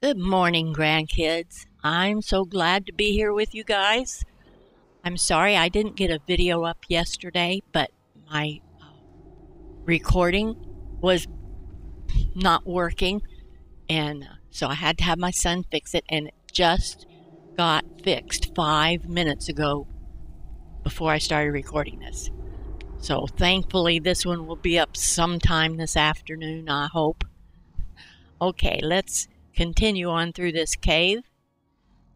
Good morning, grandkids. I'm so glad to be here with you guys. I'm sorry I didn't get a video up yesterday, but my recording was not working, and so I had to have my son fix it, and it just got fixed 5 minutes ago before I started recording this. So thankfully this one will be up sometime this afternoon, I hope. Okay, let's continue on through this cave,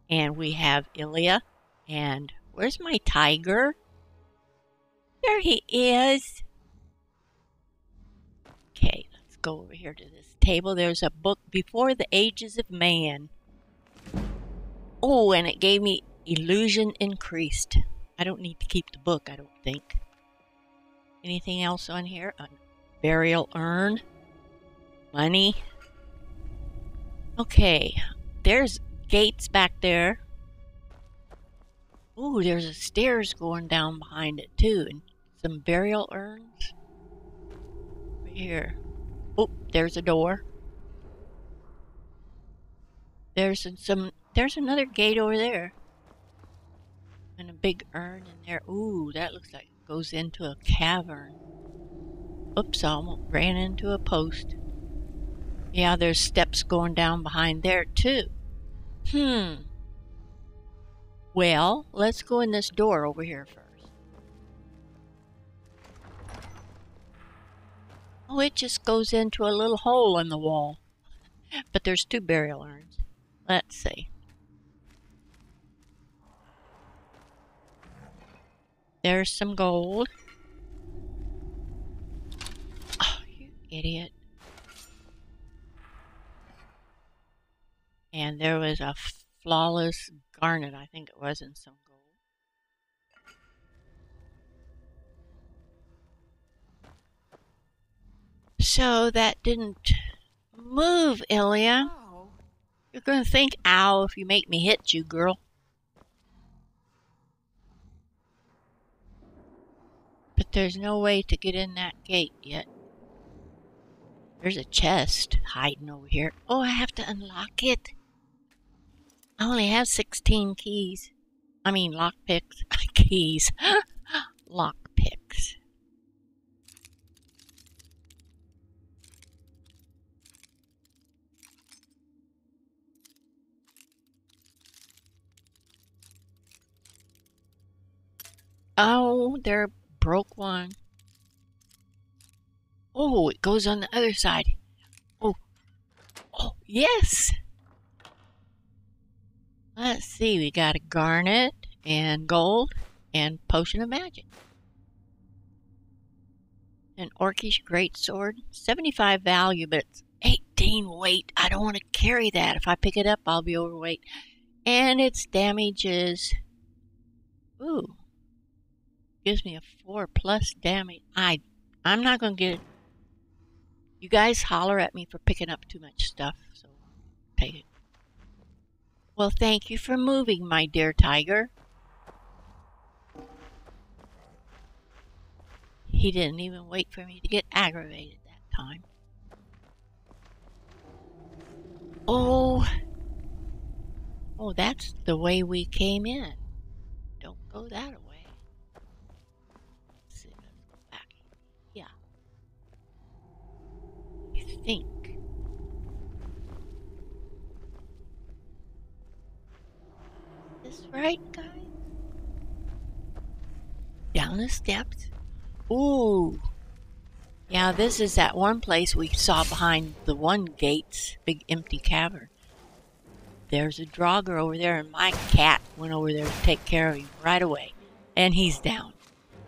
and we have Ilya. And where's my tiger? There he is. Okay, let's go over here to this table. There's a book, Before the Ages of Man. Oh, and it gave me Illusion Increased. I don't need to keep the book, I don't think. Anything else on here? A burial urn, money. Okay, there's gates back there. Ooh, there's a stairs going down behind it too, and some burial urns. Right here. Oh, there's a door. There's another gate over there. And a big urn in there. Ooh, that looks like it goes into a cavern. Oops, I almost ran into a post. Yeah, there's steps going down behind there, too. Well, let's go in this door over here first. Oh, it just goes into a little hole in the wall. But there's two burial urns. Let's see. There's some gold. Oh, you idiot. And there was a flawless garnet, I think it was, in some gold. So that didn't move, Ilya. Ow. You're going to think, ow, if you make me hit you, girl. But there's no way to get in that gate yet. There's a chest hiding over here. Oh, I have to unlock it. I only have 16 keys. I mean, lockpicks. Keys. Lockpicks. Oh, there broke one. Oh, it goes on the other side. Oh. Oh, yes. Let's see, we got a garnet, and gold, and potion of magic. An orcish greatsword, 75 value, but it's 18 weight. I don't want to carry that. If I pick it up, I'll be overweight. And its damage is... Ooh. Gives me a 4 plus damage. I'm not going to get it. You guys holler at me for picking up too much stuff, so take it. Well, thank you for moving, my dear tiger. He didn't even wait for me to get aggravated that time. Oh, that's the way we came in. Don't go that way. Let's see, let's go back. Yeah. You think. Right, guys? Down the steps. Ooh. Yeah, this is that one place we saw behind the one gate's big empty cavern. There's a draugr over there, and my cat went over there to take care of him right away. And he's down.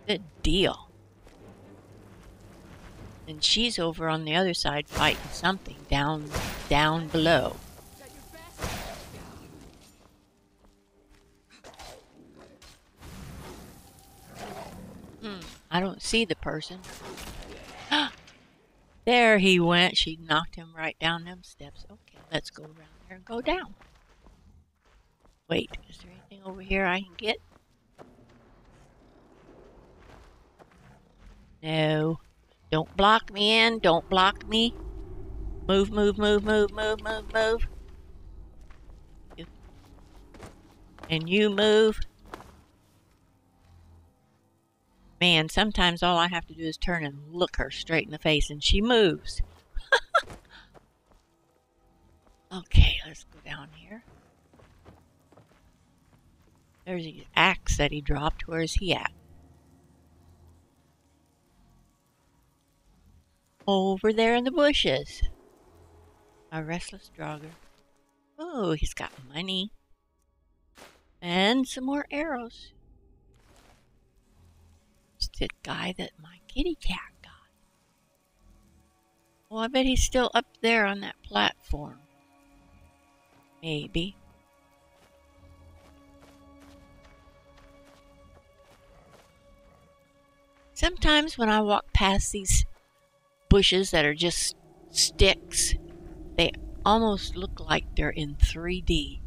Good deal. And she's over on the other side fighting something down below. I don't see the person. There he went. She knocked him right down them steps. Okay, let's go around there and go down. Wait, is there anything over here I can get? No. Don't block me in. Don't block me. Move, move, move, move, move, move, move. And you move. Man, sometimes all I have to do is turn and look her straight in the face, and she moves. Okay, let's go down here. There's the axe that he dropped. Where is he at? Over there in the bushes. A restless jogger. Oh, he's got money. And some more arrows. It's the guy that my kitty cat got. Well, I bet he's still up there on that platform. Maybe. Sometimes when I walk past these bushes that are just sticks, they almost look like they're in 3D.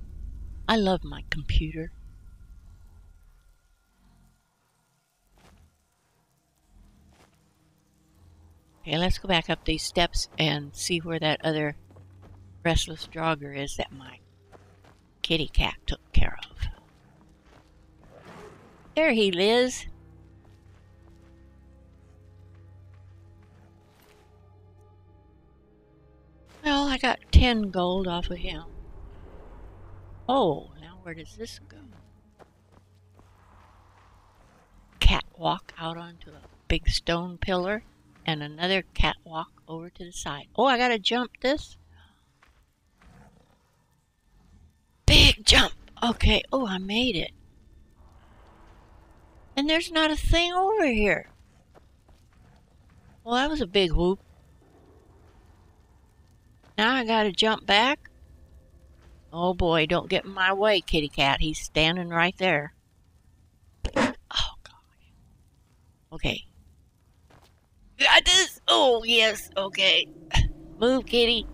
I love my computer. Okay, let's go back up these steps and see where that other restless jogger is that my kitty cat took care of. There he is. Well, I got 10 gold off of him. Oh, now where does this go? Catwalk out onto a big stone pillar and another catwalk over to the side. Oh, I gotta jump this. Big jump. Okay. Oh, I made it. And there's not a thing over here. Well, that was a big whoop. Now I gotta jump back. Oh boy, don't get in my way, kitty cat. He's standing right there. Oh gosh. Okay. Got this? Oh yes, okay. Move, kitty.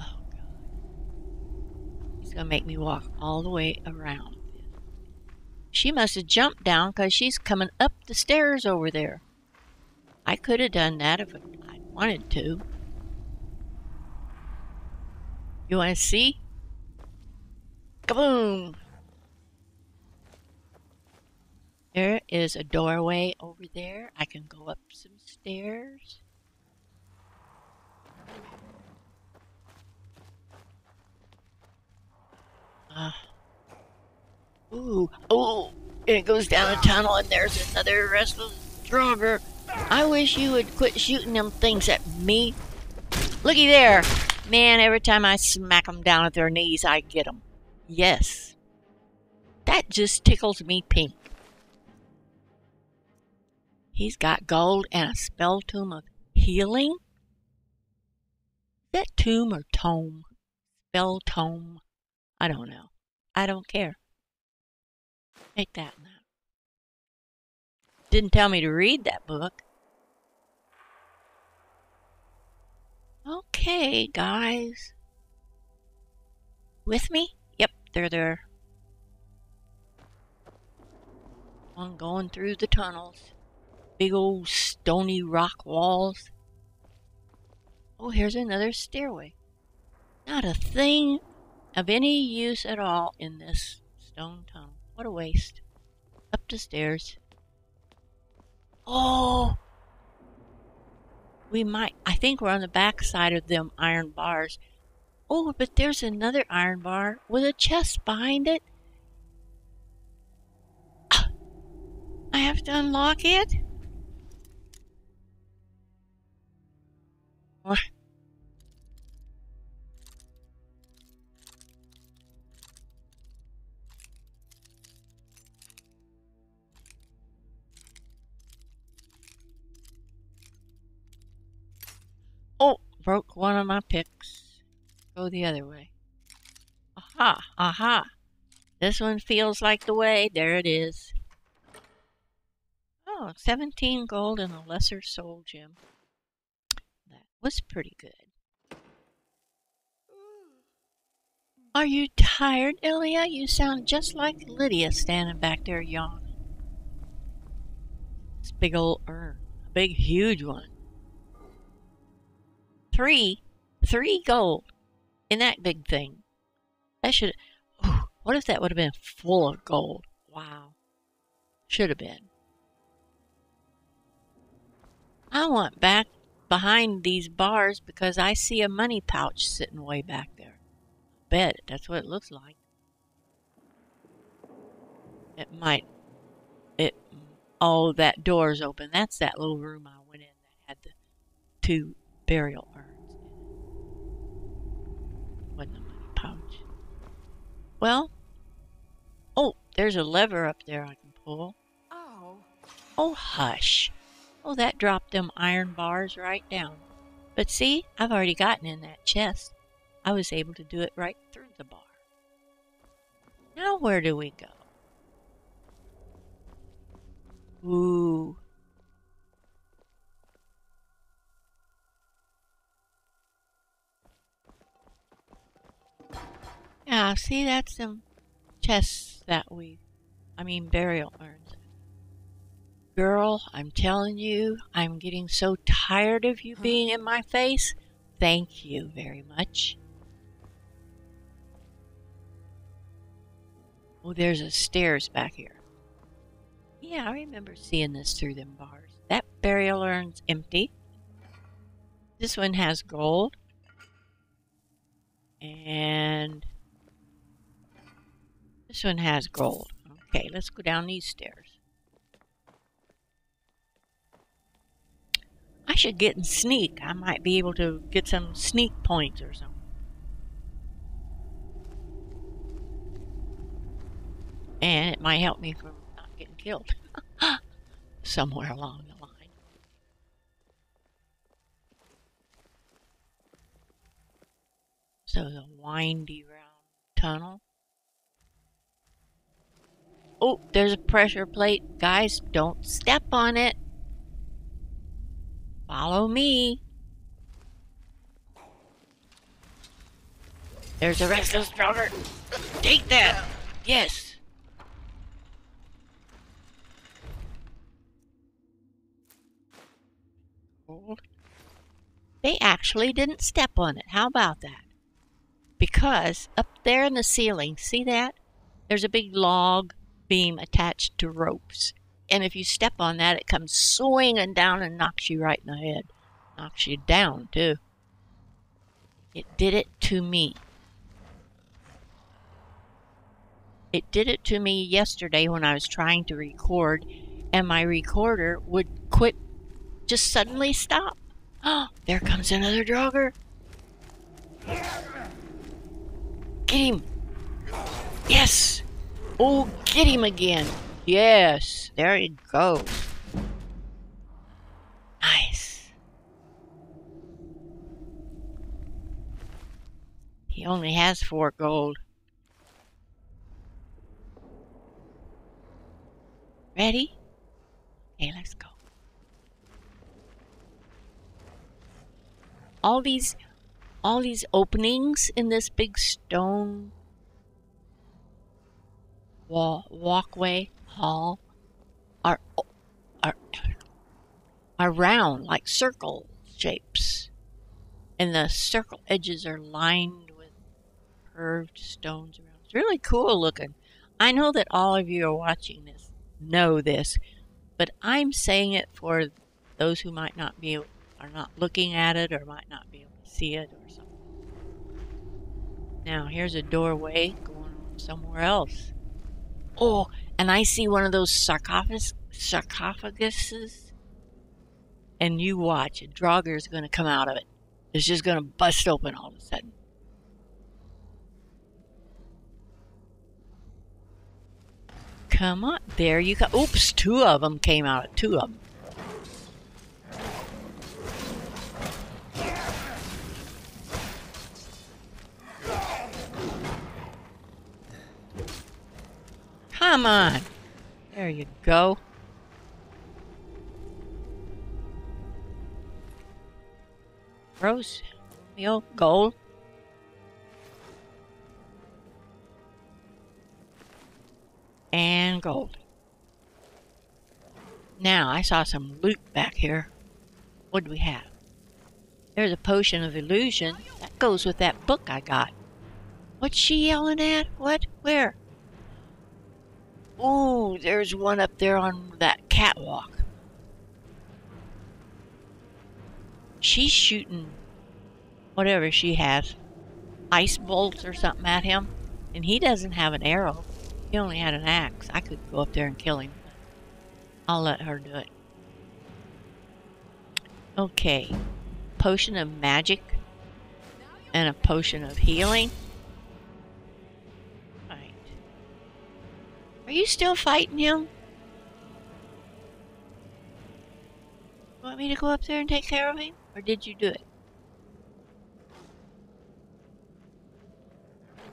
Oh god. He's gonna make me walk all the way around. She must have jumped down because she's coming up the stairs over there. I could have done that if I wanted to. You want to see? Kaboom! There is a doorway over there. I can go up some stairs. Ooh, oh! And it goes down a tunnel and there's another restless jogger. I wish you would quit shooting them things at me. Looky there! Man, every time I smack them down at their knees, I get them. Yes. That just tickles me pink. He's got gold and a spell tome of healing. Is that tome or tome? Spell tome? I don't know. I don't care. Take that now. Didn't tell me to read that book. Okay, guys. With me? Yep, they're there. I'm going through the tunnels. Big old stony rock walls. Oh, here's another stairway. Not a thing of any use at all in this stone tunnel. What a waste. Up the stairs. Oh! We might, I think we're on the back side of them iron bars. Oh, but there's another iron bar with a chest behind it. I have to unlock it? What? Broke one of my picks. Go the other way. Aha, aha. This one feels like the way. There it is. Oh, 17 gold and a lesser soul gem. That was pretty good. Are you tired, Ilya? You sound just like Lydia standing back there yawning. This big old urn. A big, huge one. Three gold in that big thing. That should, ooh, What if that would have been full of gold? Wow. Should have been. I want back behind these bars because I see a money pouch sitting way back there. Bet that's what it looks like. It might. It. Oh, that door's open. That's that little room I went in that had the two burial urns in it. Wasn't a money pouch. Well. Oh, there's a lever up there I can pull. Oh. Oh, hush. Oh, that dropped them iron bars right down. But see, I've already gotten in that chest. I was able to do it right through the bar. Now where do we go? Ooh. Yeah, see, that's them chests that burial urns. Girl, I'm telling you, I'm getting so tired of you being in my face. Thank you very much. Oh, there's a stairs back here. Yeah, I remember seeing this through them bars. That burial urn's empty. This one has gold. And this one has gold. Okay, let's go down these stairs. I should get in sneak. I might be able to get some sneak points or something. And it might help me from not getting killed somewhere along the line. So the windy round tunnel. Oh, there's a pressure plate. Guys, don't step on it. Follow me. There's a restless powder. Take that. Yes. They actually didn't step on it. How about that? Because up there in the ceiling, see that? There's a big log beam attached to ropes. And if you step on that, it comes swinging down and knocks you right in the head. Knocks you down, too. It did it to me. It did it to me yesterday when I was trying to record, and my recorder would quit. Just suddenly stop. Oh, there comes another Draugr. Get him. Yes. Oh, get him again. Yes. There you go. Nice. He only has 4 gold. Ready? Okay, let's go. All these openings in this big stone wall, walkway, hall are round, like circle shapes, and the circle edges are lined with curved stones around. It's really cool looking. I know that all of you are watching this, know this, but I'm saying it for those who might not be able to are not looking at it or might not be able to see it or something. Now, here's a doorway going somewhere else. Oh, and I see one of those sarcophaguses. And you watch, a Draugr is going to come out of it. It's just going to bust open all of a sudden. Come on, there you go. Oops, 2 of them came out, 2 of them. Come on. There you go. Rose. Meal. Gold. And gold. Now, I saw some loot back here. What do we have? There's a potion of illusion. That goes with that book I got. What's she yelling at? What? Where? Oh, there's one up there on that catwalk. She's shooting whatever she has. Ice bolts or something at him. And he doesn't have an arrow. He only had an axe. I could go up there and kill him. I'll let her do it. Okay. Potion of magic. And a potion of healing. Alright. Are you still fighting him? You want me to go up there and take care of him? Or did you do it?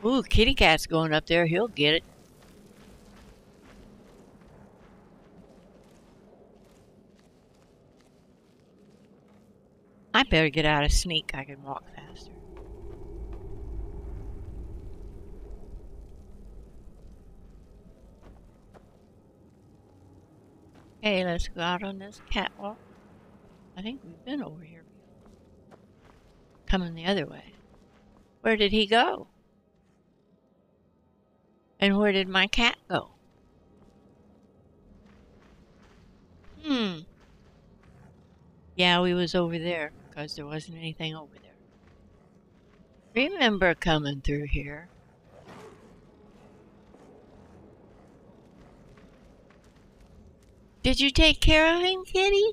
Ooh, kitty cat's going up there. He'll get it. I better get out of sneak. I can walk faster. Okay, let's go out on this catwalk. I think we've been over here. Coming the other way. Where did he go? And where did my cat go? Hmm. Yeah, we was over there because there wasn't anything over there. Remember coming through here. Did you take care of him, kitty?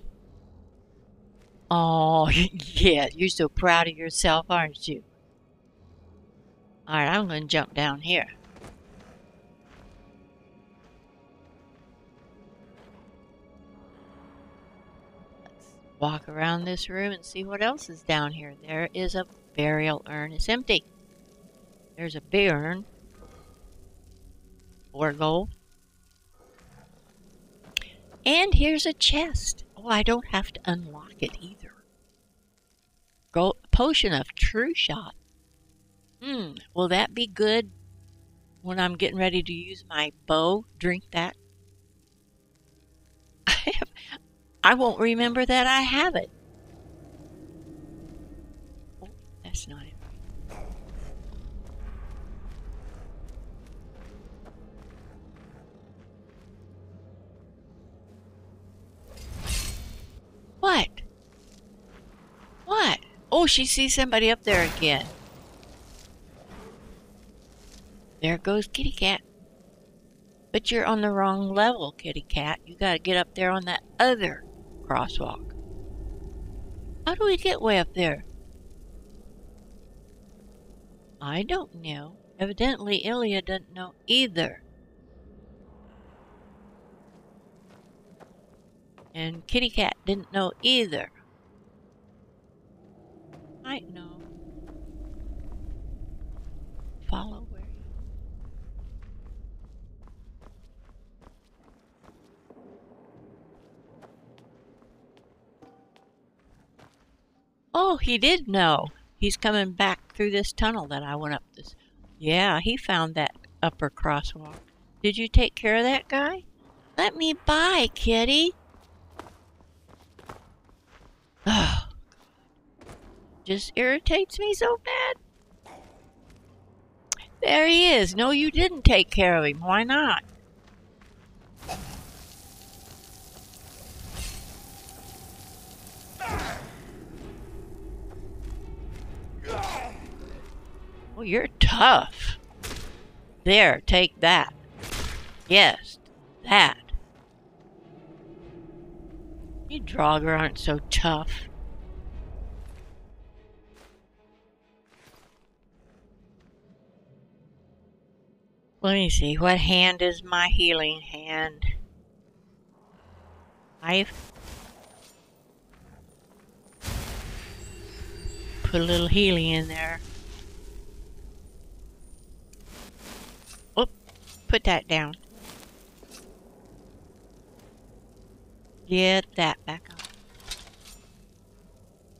Oh, yeah. You're so proud of yourself, aren't you? All right, I'm going to jump down here. Walk around this room and see what else is down here. There is a burial urn. It's empty. There's a big urn. 4 gold. And here's a chest. Oh, I don't have to unlock it either. Gold, potion of true shot. Hmm. Will that be good when I'm getting ready to use my bow? Drink that. I won't remember that I have it. Oh, that's not it. What? What? Oh, she sees somebody up there again. There goes kitty cat. But you're on the wrong level, kitty cat. You gotta get up there on that other crosswalk. How do we get way up there? I don't know. Evidently, Ilya doesn't know either. And kitty cat didn't know either. I know. Follow where Oh, he did know. He's coming back through this tunnel that I went up this. Yeah, he found that upper crosswalk. Did you take care of that guy? Let me by, kitty. Oh, just irritates me so bad. There he is. No, you didn't take care of him. Why not? Oh, you're tough. There, take that. Yes, that. You Draugr aren't so tough. Let me see. What hand is my healing hand? 5. Put a little healing in there. Put that down. Get that back on.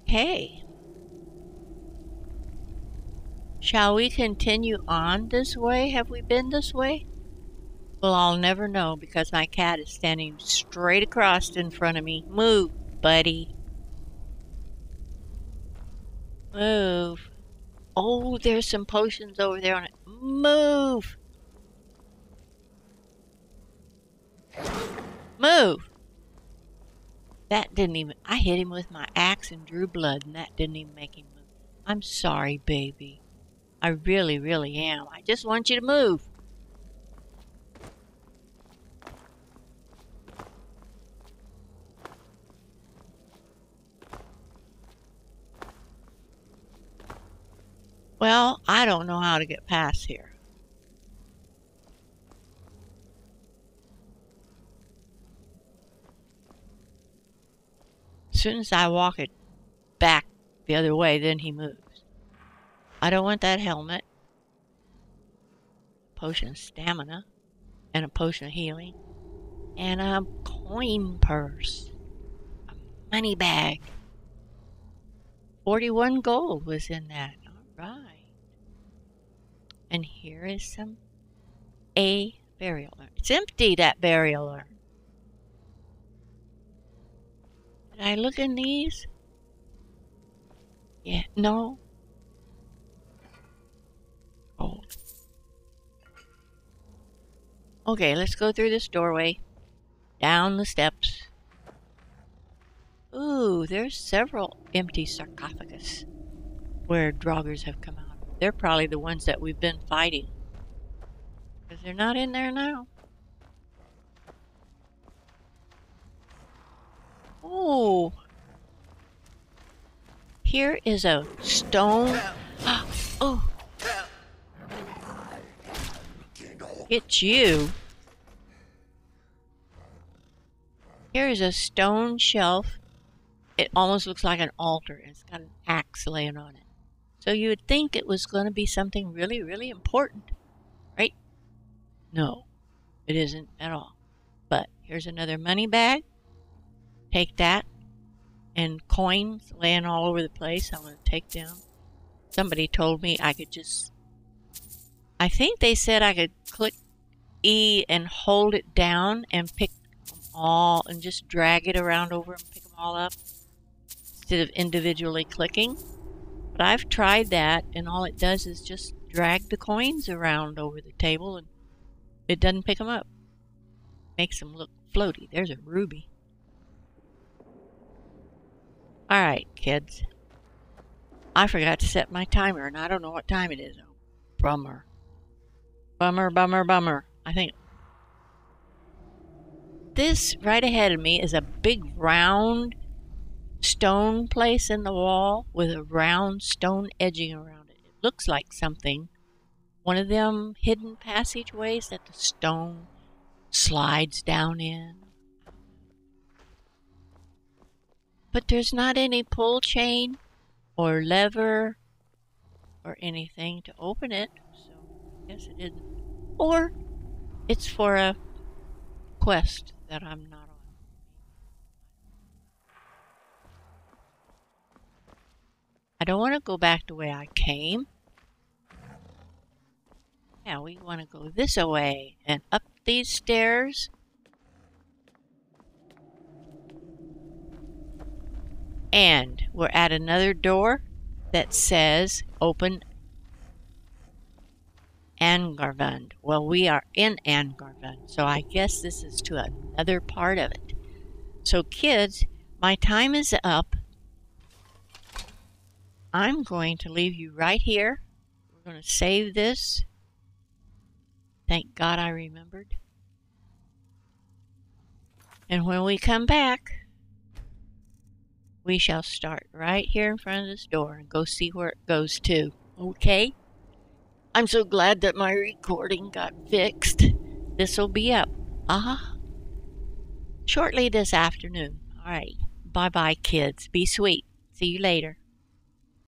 Hey. Shall we continue on this way? Have we been this way? Well, I'll never know because my cat is standing straight across in front of me. Move, buddy. Move. Oh, there's some potions over there on it. Move! Move! That didn't even... I hit him with my axe and drew blood, and that didn't even make him move. I'm sorry, baby. I really, really am. I just want you to move. Well, I don't know how to get past here. As soon as I walk it back the other way, then he moves. I don't want that helmet. Potion of stamina. And a potion of healing. And a coin purse. A money bag. 41 gold was in that. Right. And here is a burial urn. It's empty, that burial urn. Did I look in these? Yeah, no. Oh. Okay, let's go through this doorway. Down the steps. Ooh, there's several empty sarcophagus. Where draugrs have come out. They're probably the ones that we've been fighting. Because they're not in there now. Oh. Here is a stone. Oh. It's you. Here is a stone shelf. It almost looks like an altar. It's got an axe laying on it. So you would think it was going to be something really, really important, right? No, it isn't at all. But here's another money bag. Take that. And coins laying all over the place. I'm going to take them. Somebody told me I could just... I think they said I could click E and hold it down and pick them all and just drag it around over and pick them all up instead of individually clicking. But I've tried that, and all it does is just drag the coins around over the table, and it doesn't pick them up. Makes them look floaty. There's a ruby. Alright, kids. I forgot to set my timer, and I don't know what time it is. Oh, bummer. Bummer, bummer, bummer. I think... This right ahead of me is a big round... stone place in the wall with a round stone edging around it. It looks like something. One of them hidden passageways that the stone slides down in. But there's not any pull chain or lever or anything to open it. So I guess it isn't. Or it's for a quest that I'm not. I don't want to go back the way I came. Now we want to go this way and up these stairs. And we're at another door that says open Angarfunde. Well, we are in Angarfunde, so I guess this is to another part of it. So kids, my time is up. I'm going to leave you right here. We're going to save this. Thank God I remembered. And when we come back, we shall start right here in front of this door and go see where it goes to. Okay? I'm so glad that my recording got fixed. This will be up. Shortly this afternoon. All right. Bye-bye, kids. Be sweet. See you later.